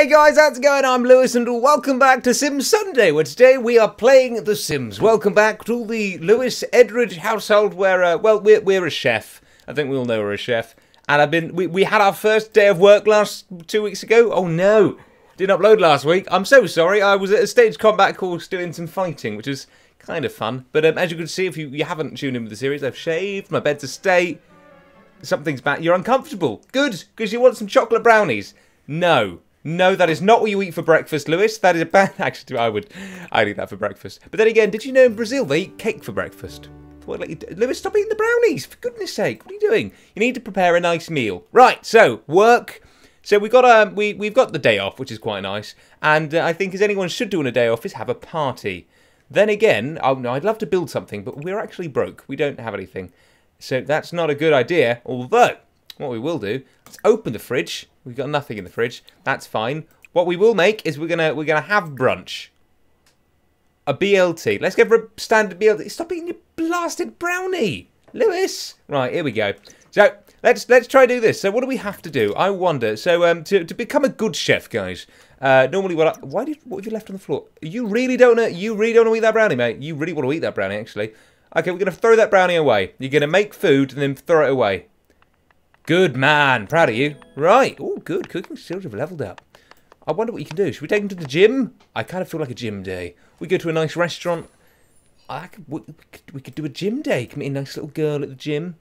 Hey guys, how's it going? I'm Lewis and welcome back to Sims Sunday, where today we are playing The Sims. Welcome back to the Lewis Edridge household where, we're a chef. I think we all know we're a chef. And we had our first day of work two weeks ago. Oh no, didn't upload last week. I'm so sorry, I was at a stage combat course doing some fighting, which is kind of fun. But as you can see, if you haven't tuned in with the series, I've shaved, my bed's a state. Something's bad. You're uncomfortable. Good, because you want some chocolate brownies. No. No, that is not what you eat for breakfast, Lewis. That is a bad... Actually, I'd eat that for breakfast. But then again, did you know in Brazil they eat cake for breakfast? What, like, Lewis, stop eating the brownies. For goodness sake, what are you doing? You need to prepare a nice meal. Right, so, work. So we've got the day off, which is quite nice. And I think as anyone should do on a day off is have a party. Then again, oh, no, I'd love to build something, but we're actually broke. We don't have anything. So that's not a good idea, although... What we will do, let's open the fridge. We've got nothing in the fridge. That's fine. What we will make is we're gonna have brunch. A BLT. Let's go for a standard BLT. Stop eating your blasted brownie, Lewis. Right, here we go. So let's try do this. So what do we have to do? I wonder. So to become a good chef, guys. Normally, what have you left on the floor? You really don't wanna eat that brownie, mate. You really want to eat that brownie, actually. Okay, we're gonna throw that brownie away. You're gonna make food and then throw it away. Good man, proud of you. Right, oh good, cooking skills have leveled up. I wonder what you can do. Should we take him to the gym? I kind of feel like a gym day. We go to a nice restaurant. We could do a gym day. Come in, nice little girl at the gym.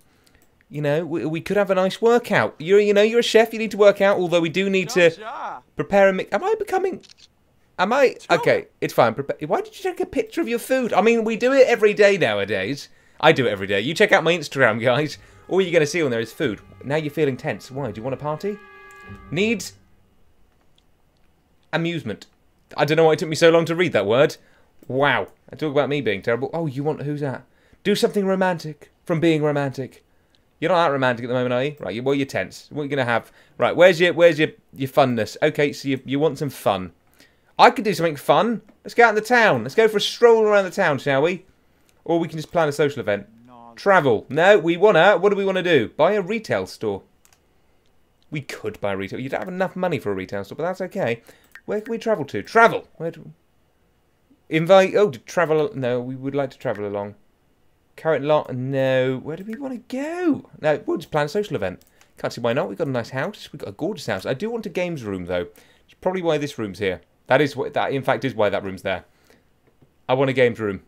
You know, we could have a nice workout. You're a chef, you need to work out, although we do need to prepare a mix. Am I? Okay, it's fine. Why did you take a picture of your food? I mean, we do it every day nowadays. I do it every day. You check out my Instagram, guys. All you're going to see on there is food. Now you're feeling tense. Why? Do you want a party? Needs amusement. I don't know why it took me so long to read that word. Wow. I talk about me being terrible. Oh, you want... Who's that? Do something romantic from being romantic. You're not that romantic at the moment, are you? Right, well, you're tense. What are you going to have? Right, where's your funness? Okay, so you want some fun. I could do something fun. Let's go out in the town. Let's go for a stroll around the town, shall we? Or we can just plan a social event. Travel. No, we want to. What do we want to do? Buy a retail store. We could buy a retail. You don't have enough money for a retail store, but that's okay. Where can we travel to? Travel. Where do... Invite... Oh, to travel... No, we would like to travel along. Current lot. No. Where do we want to go? No, we'll just plan a social event. Can't see why not. We've got a nice house. We've got a gorgeous house. I do want a games room, though. It's probably why this room's here. That is what... That, in fact, is why that room's there. I want a games room.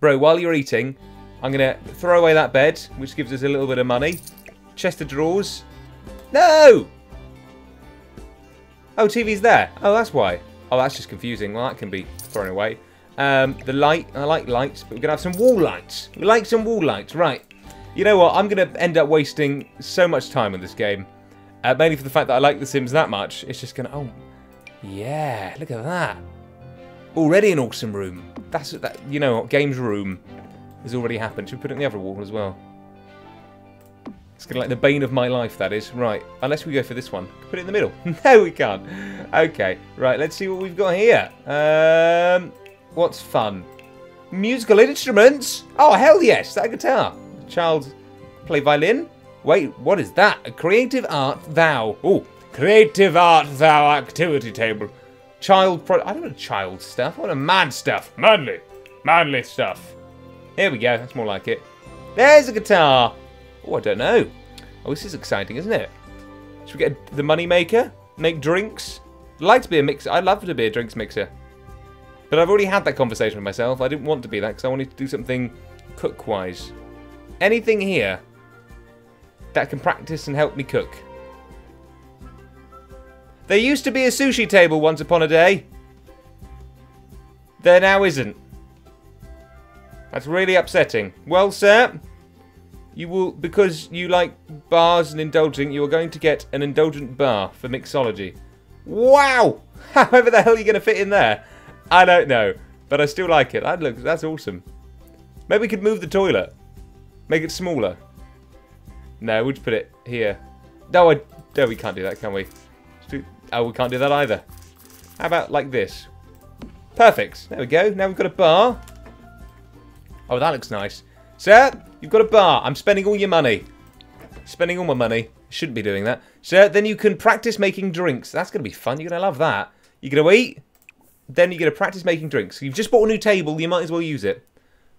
Bro, while you're eating... I'm going to throw away that bed, which gives us a little bit of money. Chest of drawers. No! Oh, TV's there. Oh, that's why. Oh, that's just confusing. Well, that can be thrown away. The light. I like lights, but we're going to have some wall lights. We like some wall lights. Right. You know what? I'm going to end up wasting so much time in this game. Mainly for the fact that I like The Sims that much. It's just going to... Oh, yeah. Look at that. Already an awesome room. That's... That, you know what? Games room. Has already happened. Should we put it on the other wall as well? It's kind of like the bane of my life, that is. Right, unless we go for this one. Put it in the middle. No, we can't. Okay, right, let's see what we've got here. What's fun? Musical instruments? Oh, hell yes, that guitar. Child play violin? Wait, what is that? A creative art thou. Oh, creative art thou activity table. Child pro... I don't want child stuff. I want a man stuff. Manly. Manly stuff. Here we go, that's more like it. There's a guitar! Oh, I don't know. Oh, this is exciting, isn't it? Should we get the money maker? Make drinks? I'd like to be a mixer. I'd love to be a drinks mixer. But I've already had that conversation with myself. I didn't want to be that because I wanted to do something cook-wise. Anything here that can practice and help me cook. There used to be a sushi table once upon a day. There now isn't. That's really upsetting. Well, sir, you will, because you like bars and indulging, you are going to get an indulgent bar for mixology. Wow! However the hell are you going to fit in there? I don't know, but I still like it. Look, that's awesome. Maybe we could move the toilet. Make it smaller. No, we'll just put it here. No, no, we can't do that, can we? Oh, we can't do that either. How about like this? Perfect. There we go. Now we've got a bar. Oh, that looks nice. Sir, you've got a bar. I'm spending all your money. Spending all my money. Shouldn't be doing that. So then you can practice making drinks. That's going to be fun. You're going to love that. You're going to eat. Then you're going to practice making drinks. You've just bought a new table. You might as well use it.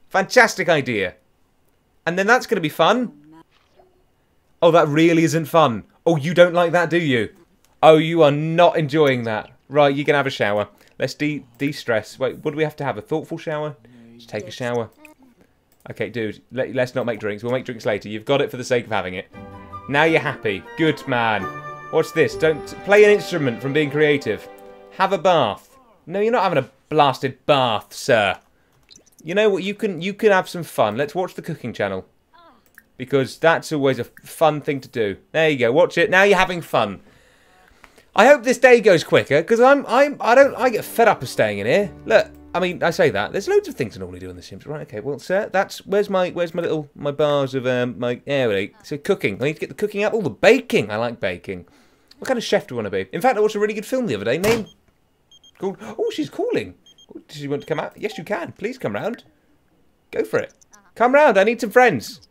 Fantastic idea. And then that's going to be fun. Oh, that really isn't fun. Oh, you don't like that, do you? Oh, you are not enjoying that. Right, you're going to have a shower. Let's de-stress. Wait, what do we have to have? A thoughtful shower? Just take a shower. Okay, dude, let's not make drinks. We'll make drinks later. You've got it for the sake of having it. Now you're happy. Good man. What's this? Don't play an instrument from being creative. Have a bath. No, you're not having a blasted bath, sir. You know what? You can have some fun. Let's watch the cooking channel. Because that's always a fun thing to do. There you go. Watch it. Now you're having fun. I hope this day goes quicker, because I get fed up of staying in here. Look, I mean, I say that. There's loads of things I normally do in The Sims, right? Okay, well, sir, that's where's my bars of my area. So cooking. I need to get the cooking up. Oh, the baking. I like baking. What kind of chef do I want to be? In fact, I watched a really good film the other day called. Oh, she's calling. Does she want to come out? Yes, you can. Please come round. Go for it. Come round. I need some friends.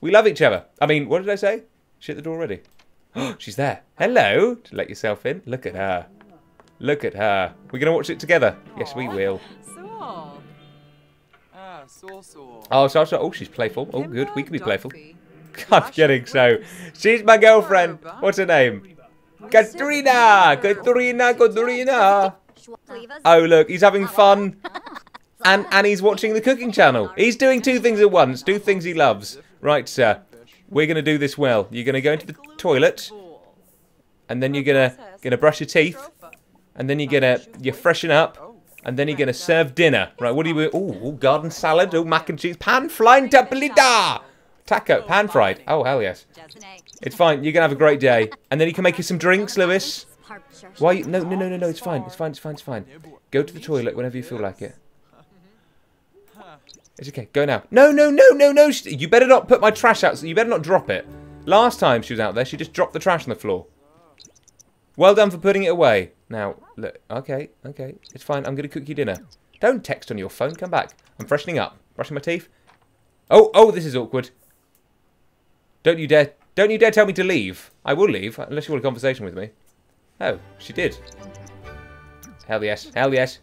We love each other. I mean, what did I say? She's at the door already. Oh, she's there. Hello. To let yourself in. Look at her. Look at her. We're going to watch it together. Yes, we will. So. Oh, she's playful. Oh, good. We can be playful. I'm kidding. So, she's my girlfriend. What's her name? Katrina. Katrina. Katrina. Oh, look. He's having fun. And he's watching the cooking channel. He's doing two things at once. Do things he loves. Right, sir. We're going to do this well. You're going to go into the toilet, and then you're going to brush your teeth, and then you're freshen up, and then you're going to serve dinner. Right, what do you... Ooh, garden salad, ooh, mac and cheese, pan-fried tablita! Taco, pan-fried. Oh, hell yes. It's fine, you're going to have a great day. And then you can make you some drinks, Lewis. Why? No, it's fine, it's fine, it's fine, it's fine. Go to the toilet whenever you feel like it. It's okay, go now. No. You better not put my trash out. You better not drop it. Last time she was out there, she just dropped the trash on the floor. Well done for putting it away. Now, look, okay. It's fine, I'm going to cook you dinner. Don't text on your phone, come back. I'm freshening up, brushing my teeth. Oh, this is awkward. Don't you dare tell me to leave. I will leave, unless you want a conversation with me. Oh, she did. Hell yes.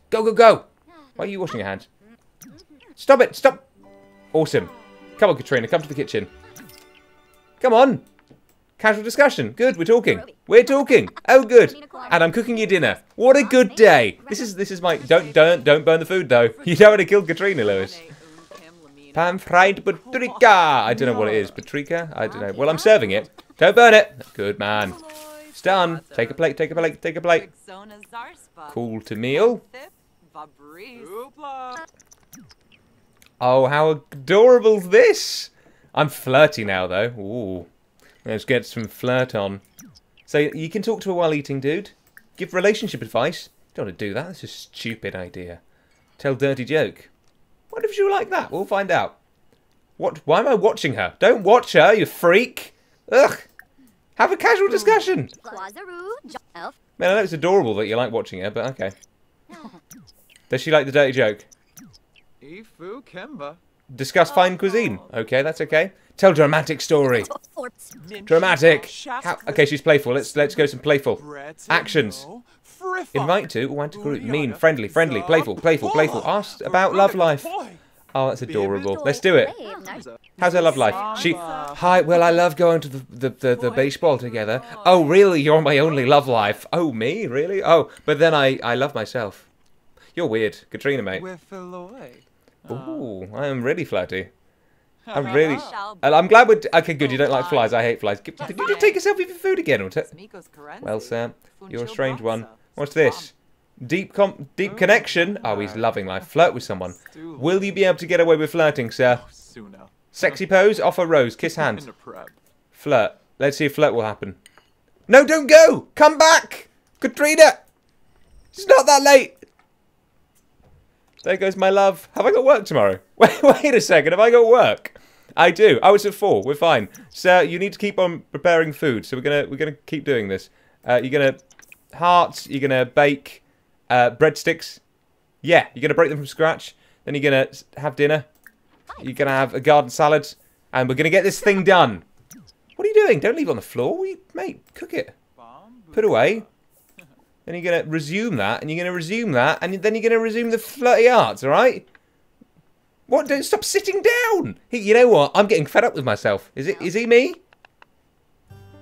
Go. Why are you washing your hands? Stop it. Awesome. Come on, Katrina, come to the kitchen. Come on. Casual discussion. Good, we're talking. Oh, good. And I'm cooking you dinner. What a good day. This is my... Don't burn the food, though. You don't want to kill Katrina, Lewis. Pan fried paprika. I don't know what it is. Paprika? I don't know. Well, I'm serving it. Don't burn it. Good man. It's done. Take a plate. Cool to meal. Oh, how adorable is this? I'm flirty now, though. Ooh. Let's get some flirt on. So you can talk to her while eating, dude. Give relationship advice. Don't want to do that. That's a stupid idea. Tell dirty joke. What if you like that? We'll find out. What? Why am I watching her? Don't watch her, you freak. Ugh. Have a casual discussion. Man, I know it's adorable that you like watching her, but okay. Does she like the dirty joke? Discuss fine cuisine. Okay, that's okay. Tell dramatic story. Dramatic. How? Okay, she's playful. Let's go some playful actions. Invite to. Oh, anti-group. Mean. Friendly. Playful. Ask about love life. Oh, that's adorable. Let's do it. How's her love life? Hi. Well, I love going to the baseball together. Oh, really? You're my only love life. Oh, me? Really? Oh, but then I love myself. You're weird, Katrina, mate. Ooh, I am really flirty. I'm glad we're... Okay, good, you don't like flies. I hate flies. Did you just take a selfie of your food again? Well, Sam, you're a strange one. What's this? Deep connection. Oh, he's loving life. Flirt with someone. Will you be able to get away with flirting, sir? Sexy pose, offer rose, kiss hand. Flirt. Let's see if flirt will happen. No, don't go! Come back! Katrina! It's not that late! There goes my love. Have I got work tomorrow? Wait a second. Have I got work? I do. Oh, it's at 4. We're fine. So you need to keep on preparing food. So we're gonna keep doing this. You're gonna hearts. You're gonna bake breadsticks. Yeah, you're gonna break them from scratch. Then you're gonna have dinner. You're gonna have a garden salad, and we're gonna get this thing done. What are you doing? Don't leave it on the floor. mate, cook it. Put away. Then you're going to resume that, and you're going to resume that, and then you're going to resume the flirty arts, all right? What? Don't stop sitting down. He, you know what? I'm getting fed up with myself. Is he me?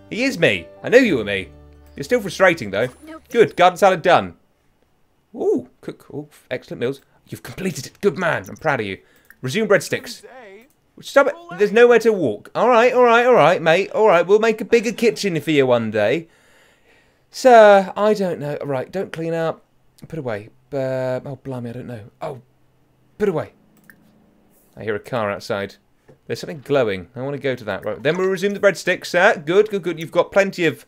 He is me. I knew you were me. You're still frustrating, though. Nope. Good. Garden salad done. Ooh, cook. Ooh, excellent meals. You've completed it. Good man. I'm proud of you. Resume breadsticks. Stop it. There's nowhere to walk. All right, all right, all right, mate. All right, we'll make a bigger kitchen for you one day. Sir, I don't know. Right, don't clean up. Put away. Oh, blimey, I don't know. Oh, put away. I hear a car outside. There's something glowing. I want to go to that. Right, then we'll resume the breadsticks, sir. Good, good, good. You've got plenty of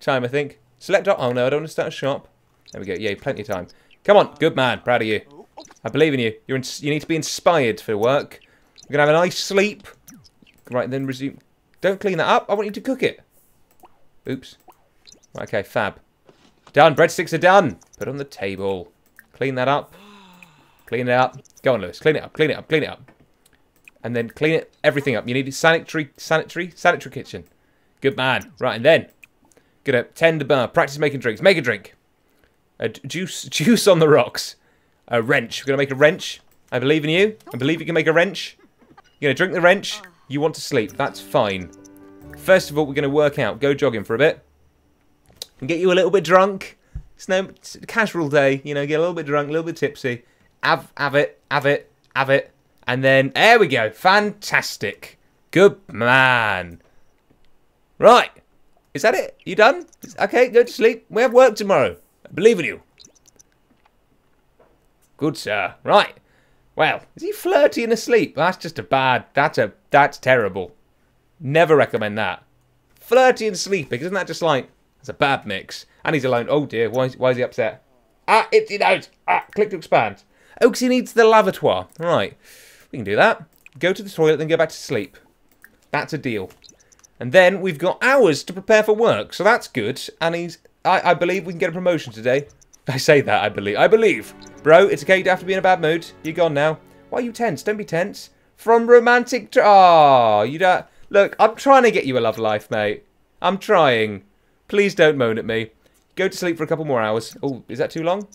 time, I think. Select. Oh, no, I don't want to start a shop. There we go. Yeah, plenty of time. Come on. Good man. Proud of you. I believe in you. You need to be inspired for work. You're going to have a nice sleep. Right, then resume. Don't clean that up. I want you to cook it. Oops. Okay, fab. Done. Breadsticks are done. Put on the table. Clean that up. Clean it up. Go on, Lewis. Clean it up. Clean it up. Clean it up. And then clean it, everything up. You need a sanitary kitchen. Good man. Right, and then. Gonna tend the bar. Practice making drinks. Make a drink. A juice on the rocks. A wrench. We're gonna make a wrench. I believe in you. I believe you can make a wrench. You're gonna drink the wrench. You want to sleep. That's fine. First of all, we're gonna work out. Go jogging for a bit. And get you a little bit drunk. It's no casual day. You know, get a little bit drunk, a little bit tipsy. Have it. Have it. Have it. And then there we go. Fantastic. Good man. Right. Is that it? You done? Okay, go to sleep. We have work tomorrow. I believe in you. Good, sir. Right. Well, is he flirty and asleep? That's just a bad... That's terrible. Never recommend that. Flirty and sleeping. Isn't that just like... That's a bad mix. And he's alone. Oh, dear. Why is he upset? Ah, itchy nose. Ah, click to expand. Oh, because he needs the lavatoire. Right. We can do that. Go to the toilet, then go back to sleep. That's a deal. And then we've got hours to prepare for work, so that's good. And he's... I believe we can get a promotion today. I say that, I believe. I believe. Bro, it's okay. You don't have to be in a bad mood. You're gone now. Why are you tense? Don't be tense. From romantic... Ah, you don't... Look, I'm trying to get you a love life, mate. I'm trying. Please don't moan at me. Go to sleep for a couple more hours. Oh, is that too long?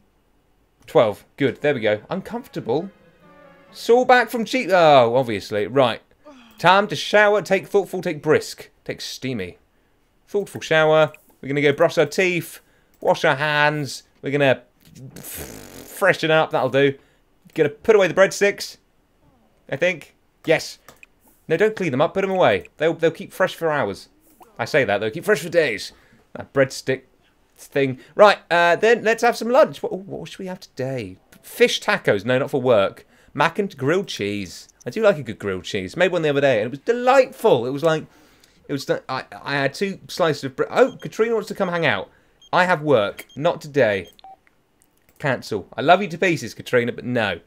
12. Good. There we go. Uncomfortable. Sore back from cheek... Oh, obviously. Right. Time to shower, take thoughtful, take brisk, take steamy. Thoughtful shower. We're going to go brush our teeth, wash our hands. We're going to freshen up. That'll do. Going to put away the breadsticks, I think. Yes. No, don't clean them up. Put them away. They'll keep fresh for hours. I say that. They'll keep fresh for days. That breadstick thing. Right. Then let's have some lunch. What should we have today? Fish tacos. No, not for work. Mac and grilled cheese. I do like a good grilled cheese. Made one the other day and it was delightful. It was like, I had two slices of bread. Oh, Katrina wants to come hang out. I have work. Not today. Cancel. I love you to pieces, Katrina, but no.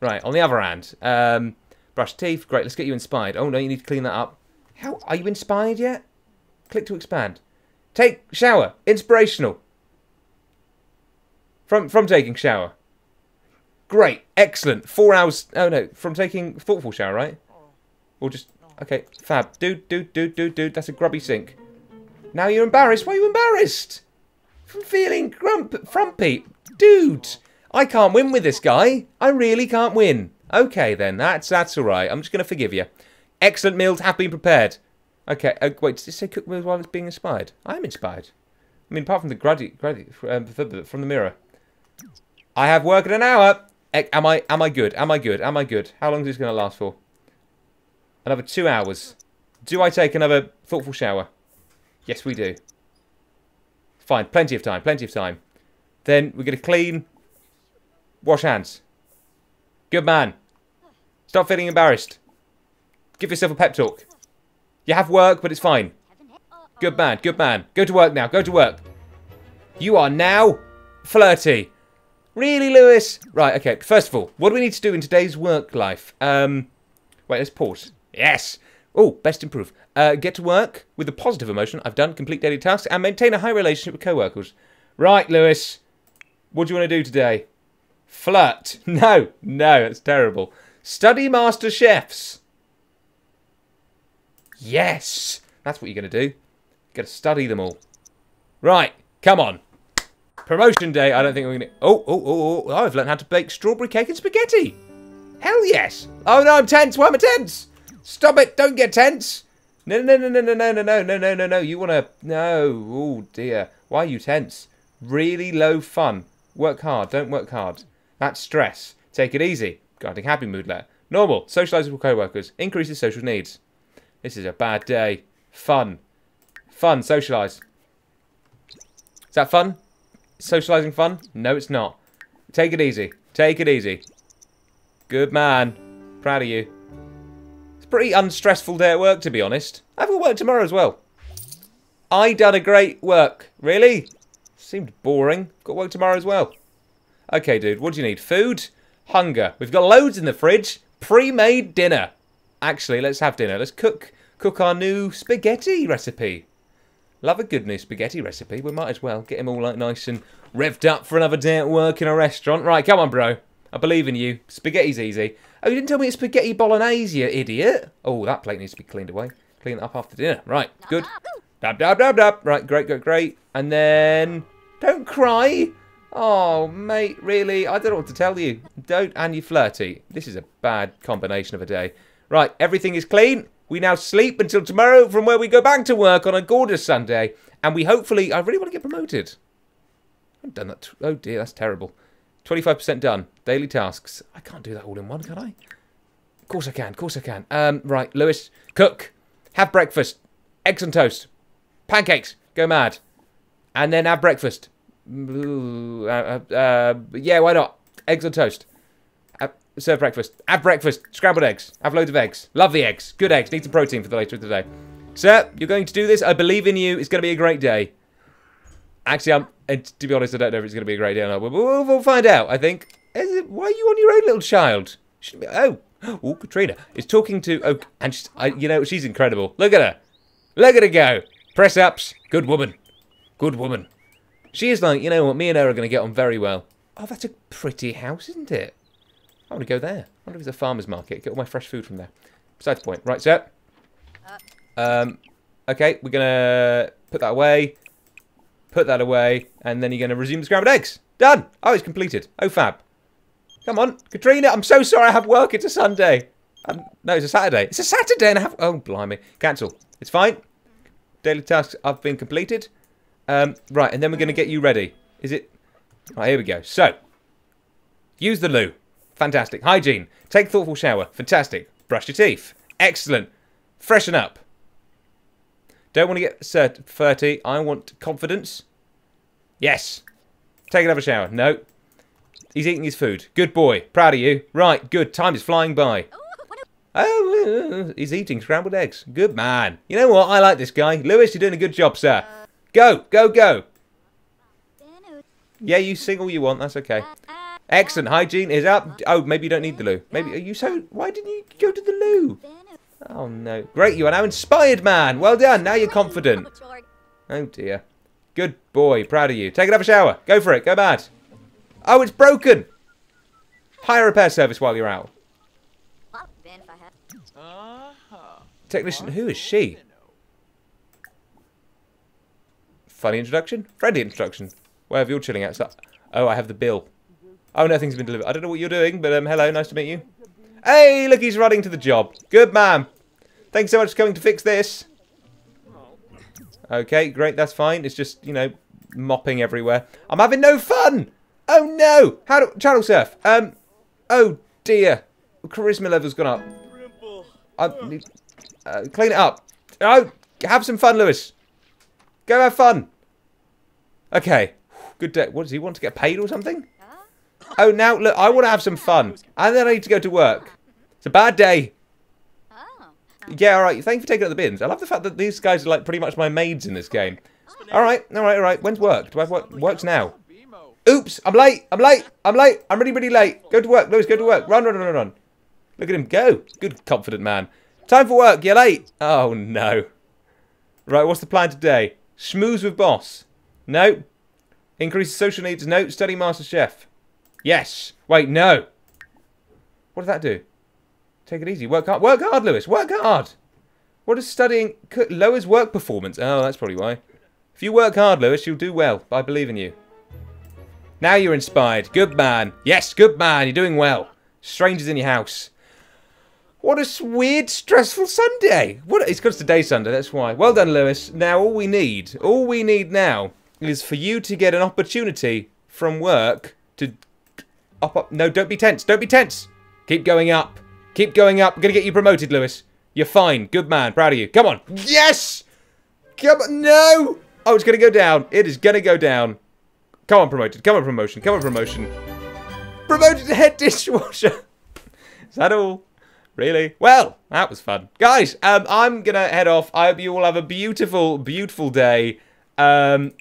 Right, on the other hand, brush teeth. Great, let's get you inspired. Oh no, you need to clean that up. How, are you inspired yet? Click to expand. Take shower. Inspirational. From taking shower. Great, excellent. 4 hours. Oh no, from taking thoughtful shower, right? Or just okay, fab. Dude. That's a grubby sink. Now you're embarrassed. Why are you embarrassed? From feeling frumpy, dude. I can't win with this guy. I really can't win. Okay then, that's all right. I'm just gonna forgive you. Excellent meals have been prepared. Okay. Oh, wait, did it say cook meals while it's being inspired? I'm inspired. I mean, apart from the from the mirror. I have work in an hour. Am I good? Am I good? Am I good? How long is this going to last for? Another 2 hours. Do I take another thoughtful shower? Yes, we do. Fine. Plenty of time. Plenty of time. Then we're going to clean. Wash hands. Good man. Stop feeling embarrassed. Give yourself a pep talk. You have work, but it's fine. Good man. Good man. Go to work now. Go to work. You are now flirty. Really, Lewis? Right, okay. First of all, what do we need to do in today's work life? Wait, let's pause. Yes. Oh, best improve. Get to work with a positive emotion. I've done complete daily tasks and maintain a high relationship with co-workers. Right, Lewis. What do you want to do today? Flirt. No, no, that's terrible. Study master chefs. Yes. That's what you're going to do. Gotta study them all. Right, come on. Promotion day, I don't think we're gonna... Oh, I've learned how to bake strawberry cake and spaghetti. Hell yes. Oh no, I'm tense. Why am I tense? Stop it, don't get tense. No, you wanna... No, oh dear. Why are you tense? Really low fun. Work hard, don't work hard. That's stress. Take it easy. Guiding happy mood letter. Normal. Socialises with co-workers. Increases social needs. This is a bad day. Fun. Fun. Socialise. Is that fun? Socialising fun? No, it's not. Take it easy. Take it easy. Good man. Proud of you. It's a pretty unstressful day at work, to be honest. I've got work tomorrow as well. I done a great work. Really? Seemed boring. Got work tomorrow as well. Okay, dude. What do you need? Food? Hunger. We've got loads in the fridge. Pre-made dinner. Actually, let's have dinner. Let's cook our new spaghetti recipe. Love a good new spaghetti recipe. We might as well get him all like nice and revved up for another day at work in a restaurant. Right, come on, bro. I believe in you. Spaghetti's easy. Oh, you didn't tell me it's spaghetti bolognese, you idiot. Oh, that plate needs to be cleaned away. Clean it up after dinner. Right, good. Dab, dab, dab, dab. Right, great, great, great. And then... Don't cry. Oh, mate, really? I don't know what to tell you. Don't, and you're flirty. This is a bad combination of a day. Right, everything is clean. We now sleep until tomorrow from where we go back to work on a gorgeous Sunday. And we hopefully... I really want to get promoted. I've done that... Oh, dear, that's terrible. 25% done. Daily tasks. I can't do that all in one, can I? Of course I can. Of course I can. Right, Lewis. Cook. Have breakfast. Eggs and toast. Pancakes. Go mad. And then have breakfast. Yeah, why not? Eggs on toast. Serve breakfast. Have breakfast. Scrambled eggs. Have loads of eggs. Love the eggs. Good eggs. Need some protein for the later of the day. Sir, you're going to do this. I believe in you. It's going to be a great day. Actually, to be honest, I don't know if it's going to be a great day or not. We'll find out, I think. Why are you on your own, little child? Oh, Katrina is talking to... Oh, and you know, she's incredible. Look at her. Look at her go. Press ups. Good woman. Good woman. She is like, you know what, me and her are going to get on very well. Oh, that's a pretty house, isn't it? I want to go there. I wonder if it's a farmer's market. Get all my fresh food from there. Besides the point. Right, sir. Okay, we're going to put that away. Put that away. And then you're going to resume the scrambled eggs. Done. Oh, it's completed. Oh, fab. Come on. Katrina, I'm so sorry I have work. It's a Sunday. No, it's a Saturday. It's a Saturday and I have... Oh, blimey. Cancel. It's fine. Daily tasks have been completed. Right, and then we're going to get you ready. Is it... Right, here we go. So, use the loo. Fantastic. Hygiene. Take a thoughtful shower. Fantastic. Brush your teeth. Excellent. Freshen up. Don't want to get flirty. I want confidence. Yes. Take another shower. No. He's eating his food. Good boy. Proud of you. Right, good. Time is flying by. Oh, he's eating scrambled eggs. Good man. You know what? I like this guy. Lewis, you're doing a good job, sir. Go, go, go. Yeah, you sing all you want. That's okay. Excellent. Hygiene is up. Oh, maybe you don't need the loo. Maybe are you so... Why didn't you go to the loo? Oh, no. Great. You are now inspired, man. Well done. Now you're confident. Oh, dear. Good boy. Proud of you. Take another shower. Go for it. Go mad. Oh, it's broken. Hire a repair service while you're out. Technician. Who is she? Funny introduction? Friendly introduction. Wherever you're chilling outside. Oh, I have the bill. Oh, nothing's been delivered. I don't know what you're doing, but hello, nice to meet you. Hey, look, he's running to the job. Good man. Thanks so much for coming to fix this. Okay, great, that's fine. It's just, you know, mopping everywhere. I'm having no fun! Oh, no! How do... Channel surf. Oh, dear. Charisma level's gone up. Clean it up. Oh, have some fun, Lewis. Go have fun. Okay. Good day. What, does he want to get paid or something? Oh, now, look, I want to have some fun. And then I need to go to work. It's a bad day. Yeah, all right. Thank you for taking out the bins. I love the fact that these guys are, like, pretty much my maids in this game. All right. All right, all right. When's work? Do I have work? Work's now. Oops. I'm late. I'm late. I'm late. I'm really, really late. Go to work. Lewis, go to work. Run, run, run, run, run. Look at him go. Good, confident man. Time for work. You're late. Oh, no. Right, what's the plan today? Schmooze with boss. No. Increase social needs. No. Study master chef. Yes. Wait, no. What did that do? Take it easy. Work hard. Work hard, Lewis. Work hard. What is studying lowers work performance? Oh, that's probably why. If you work hard, Lewis, you'll do well. I believe in you. Now you're inspired. Good man. Yes, good man. You're doing well. Strangers in your house. What a weird, stressful Sunday. What? It's because today's Sunday, that's why. Well done, Lewis. Now all we need now is for you to get an opportunity from work to... up. No, don't be tense. Don't be tense. Keep going up. Keep going up. I'm going to get you promoted, Lewis. You're fine. Good man. Proud of you. Come on. Yes! Come on. No! Oh, it's going to go down. It is going to go down. Come on, promoted. Come on, promotion. Come on, promotion. Promoted to head dishwasher. Is that all? Really? Well, that was fun. Guys, I'm going to head off. I hope you all have a beautiful, beautiful day. Have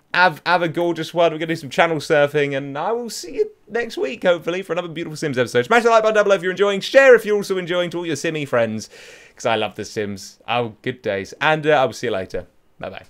a gorgeous one. We're going to do some channel surfing, and I will see you next week, hopefully, for another beautiful Sims episode. Smash the like button down below if you're enjoying. Share if you're also enjoying to all your Simmy friends, because I love the Sims. Oh, good days. And I will see you later. Bye-bye.